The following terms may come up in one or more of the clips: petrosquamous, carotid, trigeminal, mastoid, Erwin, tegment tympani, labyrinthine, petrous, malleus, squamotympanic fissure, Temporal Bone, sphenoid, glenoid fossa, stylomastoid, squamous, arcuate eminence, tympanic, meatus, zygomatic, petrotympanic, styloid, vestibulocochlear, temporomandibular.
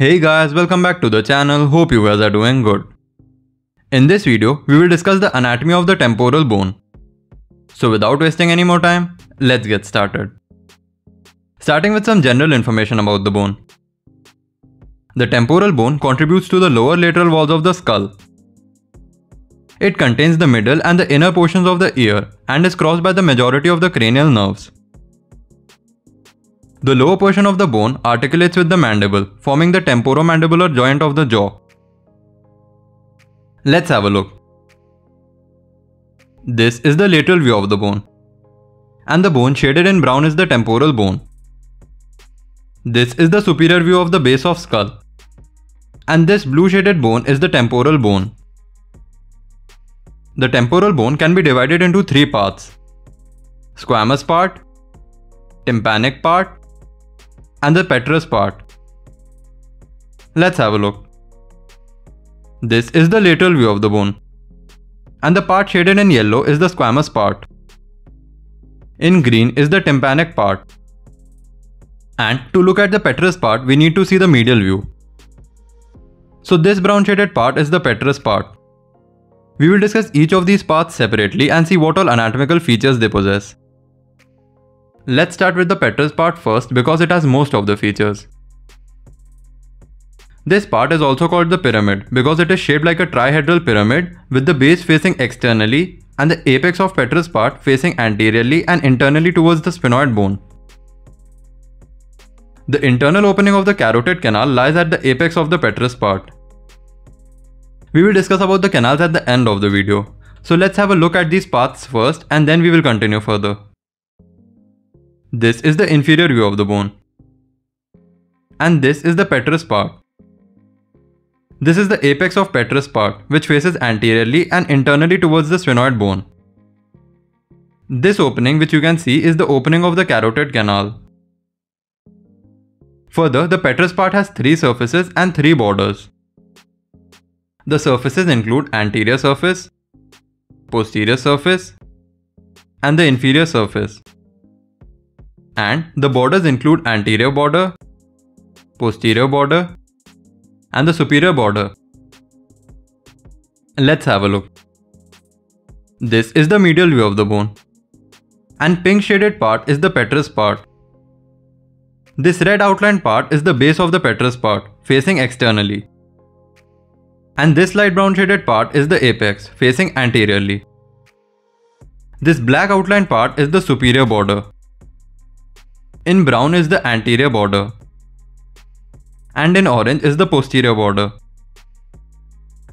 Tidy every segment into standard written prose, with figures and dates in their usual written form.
Hey guys, welcome back to the channel. Hope you guys are doing good. In this video, we will discuss the anatomy of the temporal bone. So without wasting any more time, let's get started. Starting with some general information about the bone. The temporal bone contributes to the lower lateral walls of the skull. It contains the middle and the inner portions of the ear and is crossed by the majority of the cranial nerves. The lower portion of the bone articulates with the mandible, forming the temporomandibular joint of the jaw. Let's have a look. This is the lateral view of the bone. And the bone shaded in brown is the temporal bone. This is the superior view of the base of skull. And this blue shaded bone is the temporal bone. The temporal bone can be divided into three parts: squamous part, tympanic part, and the petrous part. Let's have a look. This is the lateral view of the bone, and the part shaded in yellow is the squamous part. In green is the tympanic part. And to look at the petrous part, we need to see the medial view. So this brown shaded part is the petrous part. We will discuss each of these parts separately and see what all anatomical features they possess. Let's start with the petrous part first because it has most of the features. This part is also called the pyramid because it is shaped like a trihedral pyramid with the base facing externally and the apex of petrous part facing anteriorly and internally towards the sphenoid bone. The internal opening of the carotid canal lies at the apex of the petrous part. We will discuss about the canals at the end of the video. So let's have a look at these parts first and then we will continue further. This is the inferior view of the bone. And this is the petrous part. This is the apex of petrous part, which faces anteriorly and internally towards the sphenoid bone. This opening, which you can see, is the opening of the carotid canal. Further, the petrous part has three surfaces and three borders. The surfaces include anterior surface, posterior surface, and the inferior surface. And the borders include anterior border, posterior border, and the superior border. Let's have a look. This is the medial view of the bone. And pink shaded part is the petrous part. This red outlined part is the base of the petrous part, facing externally. And this light brown shaded part is the apex, facing anteriorly. This black outlined part is the superior border. In brown is the anterior border. And in orange is the posterior border.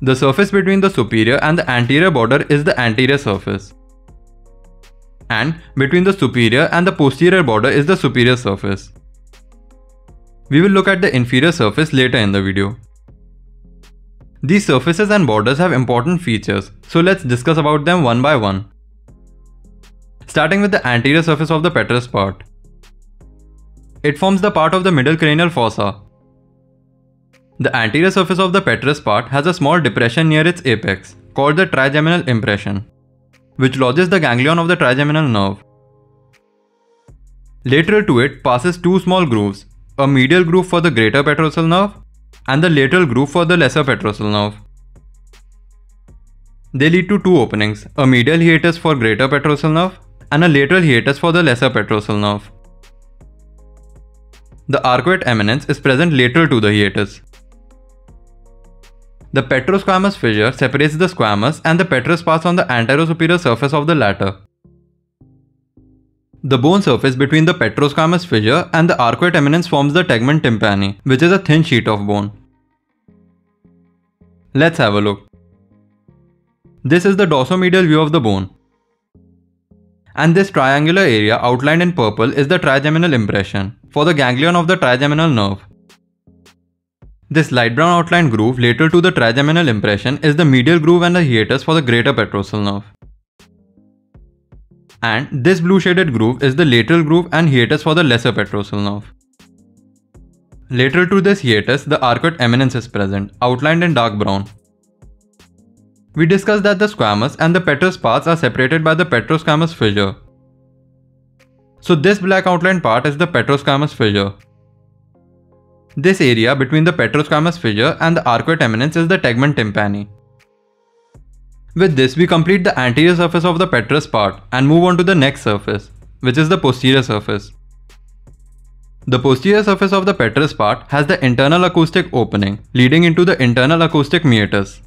The surface between the superior and the anterior border is the anterior surface. And between the superior and the posterior border is the superior surface. We will look at the inferior surface later in the video. These surfaces and borders have important features, so let's discuss about them one by one. Starting with the anterior surface of the petrous part. It forms the part of the middle cranial fossa. The anterior surface of the petrous part has a small depression near its apex, called the trigeminal impression, which lodges the ganglion of the trigeminal nerve. Lateral to it passes two small grooves, a medial groove for the greater petrosal nerve and the lateral groove for the lesser petrosal nerve. They lead to two openings, a medial hiatus for greater petrosal nerve and a lateral hiatus for the lesser petrosal nerve. The arcuate eminence is present lateral to the hiatus. The petrosquamous fissure separates the squamous and the petrous parts on the anterosuperior surface of the latter. The bone surface between the petrosquamous fissure and the arcuate eminence forms the tegment tympani, which is a thin sheet of bone. Let's have a look. This is the dorsomedial view of the bone. And this triangular area outlined in purple is the trigeminal impression for the ganglion of the trigeminal nerve. This light brown outlined groove lateral to the trigeminal impression is the medial groove and the hiatus for the greater petrosal nerve. And this blue shaded groove is the lateral groove and hiatus for the lesser petrosal nerve. Lateral to this hiatus, the arcuate eminence is present, outlined in dark brown. We discussed that the squamous and the petrous parts are separated by the petrosquamous fissure. So this black outlined part is the petrosquamous fissure. This area between the petrosquamous fissure and the arcuate eminence is the tegment tympani. With this, we complete the anterior surface of the petrous part and move on to the next surface, which is the posterior surface. The posterior surface of the petrous part has the internal acoustic opening, leading into the internal acoustic meatus.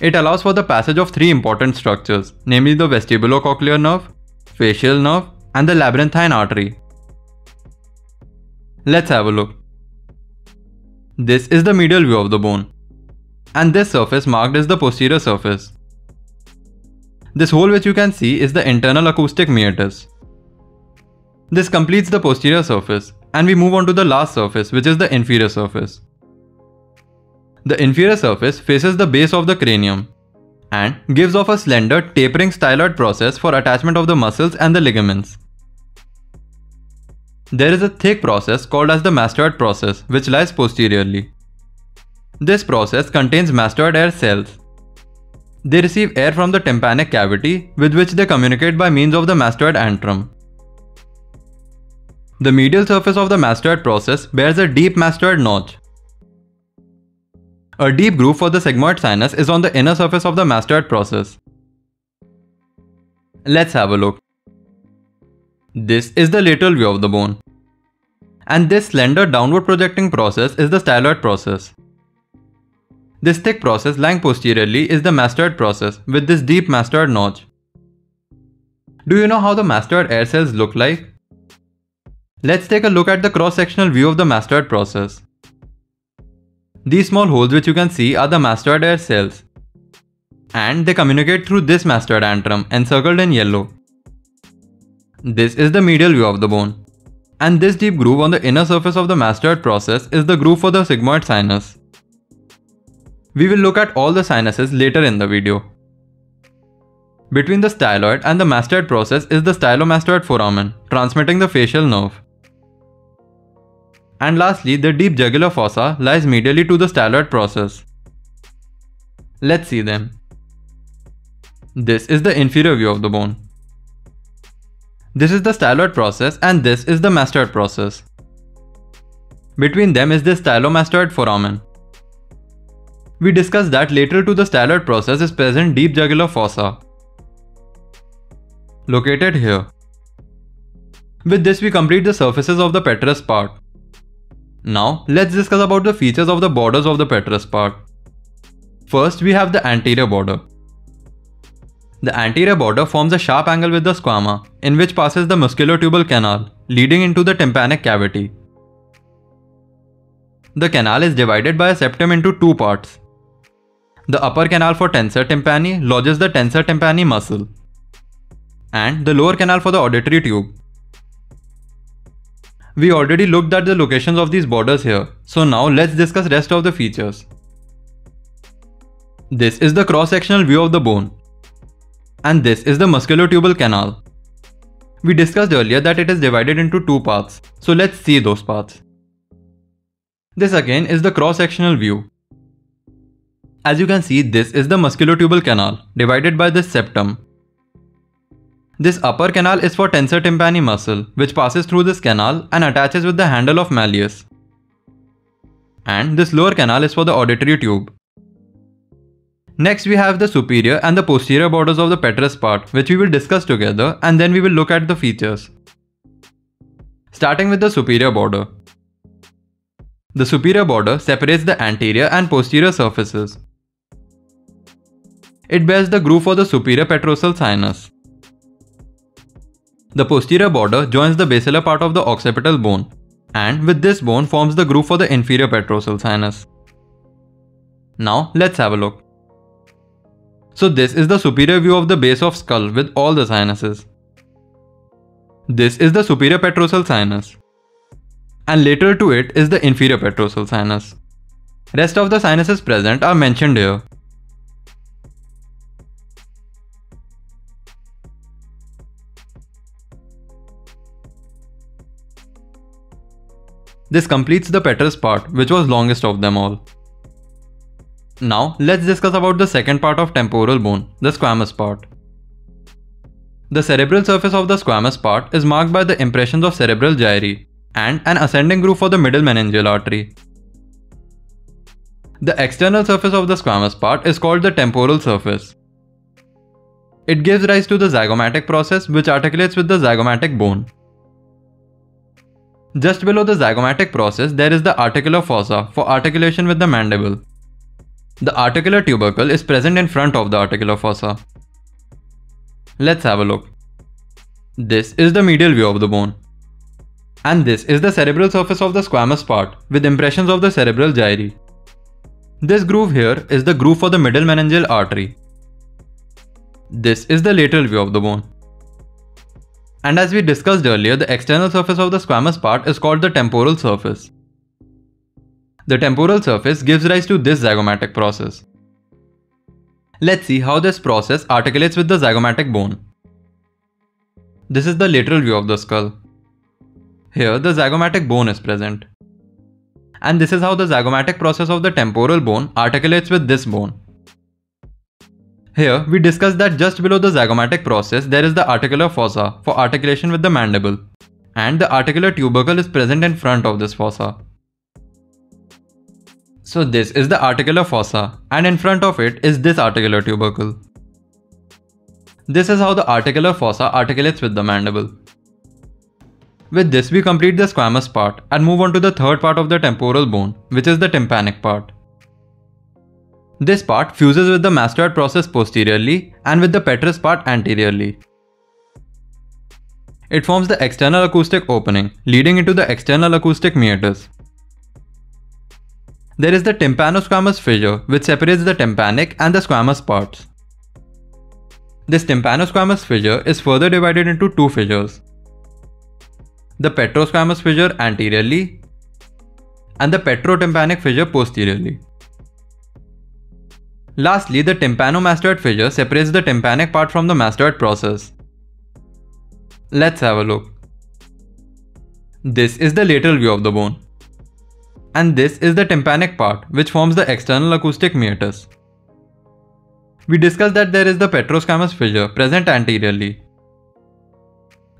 It allows for the passage of three important structures, namely the vestibulocochlear nerve, facial nerve, and the labyrinthine artery. Let's have a look. This is the medial view of the bone, and this surface marked is the posterior surface. This hole which you can see is the internal acoustic meatus. This completes the posterior surface, and we move on to the last surface, which is the inferior surface. The inferior surface faces the base of the cranium and gives off a slender, tapering styloid process for attachment of the muscles and the ligaments. There is a thick process called as the mastoid process, which lies posteriorly. This process contains mastoid air cells. They receive air from the tympanic cavity, with which they communicate by means of the mastoid antrum. The medial surface of the mastoid process bears a deep mastoid notch. A deep groove for the sigmoid sinus is on the inner surface of the mastoid process. Let's have a look. This is the lateral view of the bone, and this slender downward projecting process is the styloid process. This thick process lying posteriorly is the mastoid process with this deep mastoid notch. Do you know how the mastoid air cells look like? Let's take a look at the cross-sectional view of the mastoid process. These small holes which you can see are the mastoid air cells, and they communicate through this mastoid antrum encircled in yellow. This is the medial view of the bone, and this deep groove on the inner surface of the mastoid process is the groove for the sigmoid sinus. We will look at all the sinuses later in the video. Between the styloid and the mastoid process is the stylomastoid foramen, transmitting the facial nerve. And lastly, the deep jugular fossa lies medially to the styloid process. Let's see them. This is the inferior view of the bone. This is the styloid process and this is the mastoid process. Between them is the stylomastoid foramen. We discussed that lateral to the styloid process is present deep jugular fossa, located here. With this, we complete the surfaces of the petrous part. Now, let's discuss about the features of the borders of the petrous part. First, we have the anterior border. The anterior border forms a sharp angle with the squama, in which passes the musculotubal canal, leading into the tympanic cavity. The canal is divided by a septum into two parts. The upper canal for tensor tympani lodges the tensor tympani muscle, and the lower canal for the auditory tube. We already looked at the locations of these borders here, so now let's discuss rest of the features. This is the cross-sectional view of the bone, and this is the musculotubal canal. We discussed earlier that it is divided into two parts, so let's see those parts. This again is the cross-sectional view. As you can see, this is the musculotubal canal, divided by this septum. This upper canal is for tensor tympani muscle, which passes through this canal and attaches with the handle of malleus. And this lower canal is for the auditory tube. Next, we have the superior and the posterior borders of the petrous part, which we will discuss together, and then we will look at the features. Starting with the superior border. The superior border separates the anterior and posterior surfaces. It bears the groove for the superior petrosal sinus. The posterior border joins the basilar part of the occipital bone, and with this bone forms the groove for the inferior petrosal sinus. Now let's have a look. So this is the superior view of the base of skull with all the sinuses. This is the superior petrosal sinus, and lateral to it is the inferior petrosal sinus. Rest of the sinuses present are mentioned here. This completes the petrous part, which was longest of them all. Now, let's discuss about the second part of temporal bone, the squamous part. The cerebral surface of the squamous part is marked by the impressions of cerebral gyri, and an ascending groove for the middle meningeal artery. The external surface of the squamous part is called the temporal surface. It gives rise to the zygomatic process, which articulates with the zygomatic bone. Just below the zygomatic process, there is the articular fossa for articulation with the mandible. The articular tubercle is present in front of the articular fossa. Let's have a look. This is the medial view of the bone. And this is the cerebral surface of the squamous part with impressions of the cerebral gyri. This groove here is the groove for the middle meningeal artery. This is the lateral view of the bone. And as we discussed earlier, the external surface of the squamous part is called the temporal surface. The temporal surface gives rise to this zygomatic process. Let's see how this process articulates with the zygomatic bone. This is the lateral view of the skull. Here, the zygomatic bone is present. And this is how the zygomatic process of the temporal bone articulates with this bone. Here, we discussed that just below the zygomatic process, there is the articular fossa for articulation with the mandible. And the articular tubercle is present in front of this fossa. So this is the articular fossa, and in front of it is this articular tubercle. This is how the articular fossa articulates with the mandible. With this, we complete the squamous part and move on to the third part of the temporal bone, which is the tympanic part. This part fuses with the mastoid process posteriorly and with the petrous part anteriorly. It forms the external acoustic opening, leading into the external acoustic meatus. There is the tympanosquamous fissure, which separates the tympanic and the squamous parts. This tympanosquamous fissure is further divided into two fissures. The petrosquamous fissure anteriorly and the petrotympanic fissure posteriorly. Lastly, the tympanomastoid fissure separates the tympanic part from the mastoid process. Let's have a look. This is the lateral view of the bone. And this is the tympanic part, which forms the external acoustic meatus. We discussed that there is the petrosquamous fissure present anteriorly.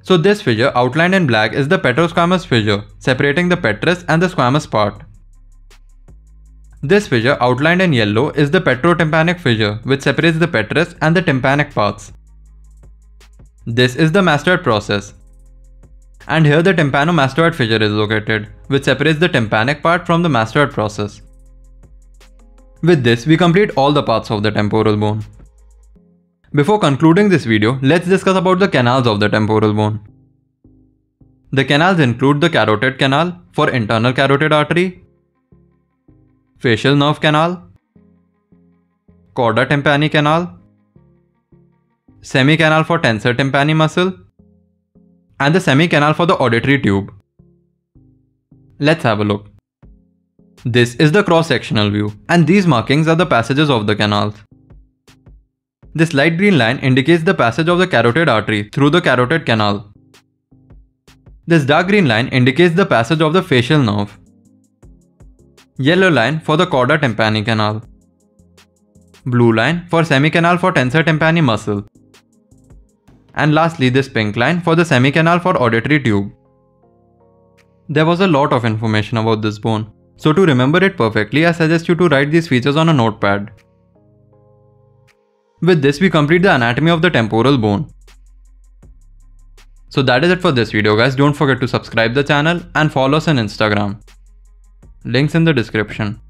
So this fissure outlined in black is the petrosquamous fissure, separating the petrous and the squamous part. This fissure outlined in yellow is the petrotympanic fissure, which separates the petrous and the tympanic parts. This is the mastoid process. And here the tympanomastoid fissure is located, which separates the tympanic part from the mastoid process. With this, we complete all the parts of the temporal bone. Before concluding this video, let's discuss about the canals of the temporal bone. The canals include the carotid canal for internal carotid artery, facial nerve canal, chorda tympani canal, semi-canal for tensor tympani muscle, and the semi-canal for the auditory tube. Let's have a look. This is the cross-sectional view, and these markings are the passages of the canals. This light green line indicates the passage of the carotid artery through the carotid canal. This dark green line indicates the passage of the facial nerve. Yellow line for the chorda tympani canal. Blue line for semi-canal for tensor tympani muscle. And lastly, this pink line for the semi-canal for auditory tube. There was a lot of information about this bone. So to remember it perfectly, I suggest you to write these features on a notepad. With this, we complete the anatomy of the temporal bone. So that is it for this video, guys. Don't forget to subscribe the channel and follow us on Instagram. Links in the description.